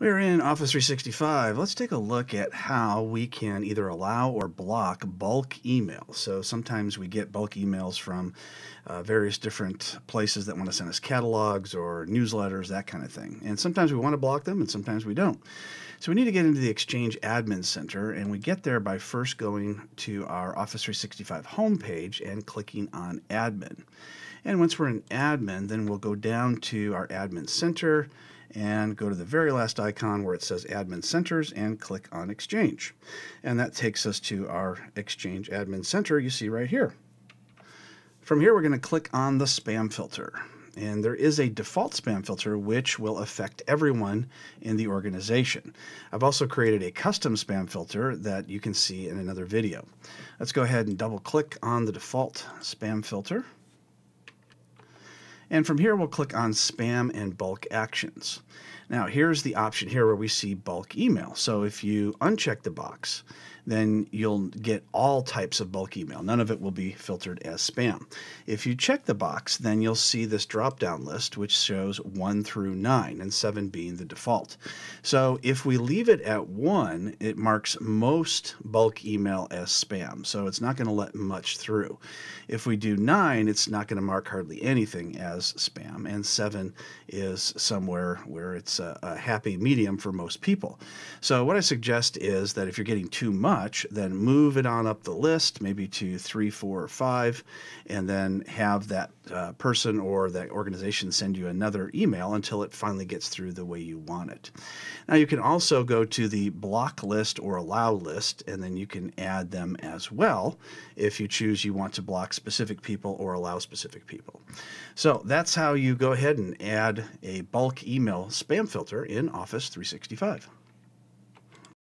We're in Office 365. Let's take a look at how we can either allow or block bulk emails. So sometimes we get bulk emails from various different places that want to send us catalogs or newsletters, that kind of thing. And sometimes we want to block them and sometimes we don't. So we need to get into the Exchange Admin Center, and we get there by first going to our Office 365 homepage and clicking on Admin. And once we're in Admin, then we'll go down to our Admin Center and go to the very last icon where it says Admin Centers and click on Exchange. And that takes us to our Exchange Admin Center you see right here. From here, we're going to click on the spam filter. And there is a default spam filter which will affect everyone in the organization. I've also created a custom spam filter that you can see in another video. Let's go ahead and double click on the default spam filter. And from here, we'll click on Spam and Bulk Actions. Now, here's the option here where we see bulk email. So if you uncheck the box, then you'll get all types of bulk email. None of it will be filtered as spam. If you check the box, then you'll see this drop-down list, which shows 1 through 9, and 7 being the default. So if we leave it at 1, it marks most bulk email as spam. So it's not going to let much through. If we do 9, it's not going to mark hardly anything as spam, and 7 is somewhere where it's a happy medium for most people. So what I suggest is that if you're getting too much, then move it on up the list, maybe to 3, 4, or 5, and then have that person or that organization send you another email until it finally gets through the way you want it. Now you can also go to the block list or allow list, and then you can add them as well if you choose you want to block specific people or allow specific people. So that's how you go ahead and add a bulk email spam filter in Office 365.